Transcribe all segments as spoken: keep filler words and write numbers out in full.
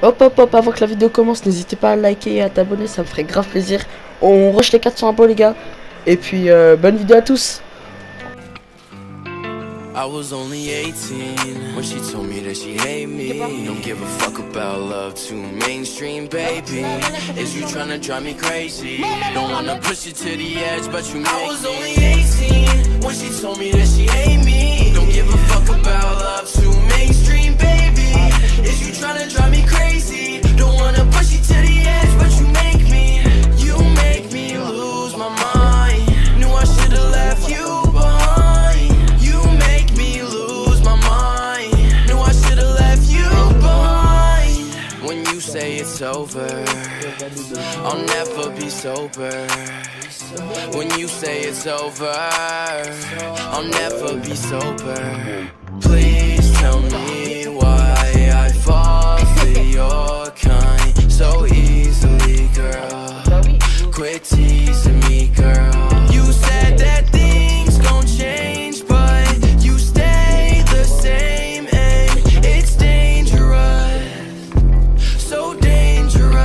Hop hop hop, avant que la vidéo commence, n'hésitez pas à liker et à t'abonner, ça me ferait grave plaisir. On rush les quatre cents abos les gars. Et puis euh, bonne vidéo à tous. I was only eighteen when she told me that she hated me. Don't give a fuck about love, too mainstream, baby. Is you tryna drive me crazy? Don't wanna push you to the edge, but you make me. I was only eighteen when she told me that she hated me. Don't give a fuck about love, too mainstream, baby. Is you tryna drive me crazy? Don't wanna push you to the edge, but you make me. You make me lose my mind. Knew I should've left you behind. Say it's over, I'll never be sober. When you say it's over, I'll never be sober. Please tell me why I fall for your kind so easily, girl. Quit teasing me, girl. You said that things gon' change, but you stay the same, and it's dangerous. So dangerous.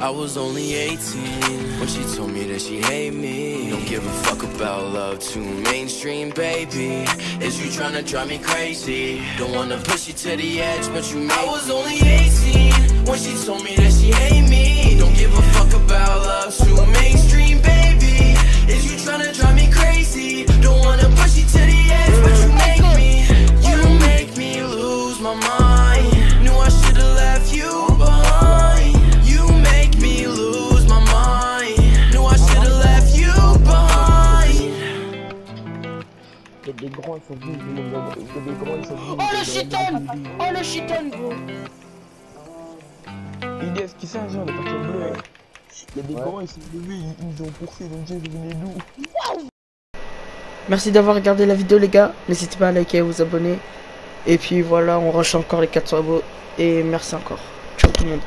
I was only eighteen when she told me that she hated me. Don't give a fuck about love, too mainstream, baby. Is you tryna drive me crazy? Don't wanna push you to the edge, but you make. I was only eighteen when she told me that she hated me. Don't give a fuck about love, too mainstream, baby. Is you tryna drive me crazy? Don't wanna push you to the edge, but you make me. You make me lose my mind. Des grands, ils sont venus, des grands, ils sont venus. Oh le chiton, oh le chiton gros. Il est ce qui s'agit, on est parti bleu. Il y a des grands, ils sont levés, ils nous ont poussé, donc j'ai devenu loup. Merci d'avoir regardé la vidéo les gars, n'hésitez pas à liker et à vous abonner. Et puis voilà, on rush encore les quatre cents abos. Et merci encore, ciao tout le monde.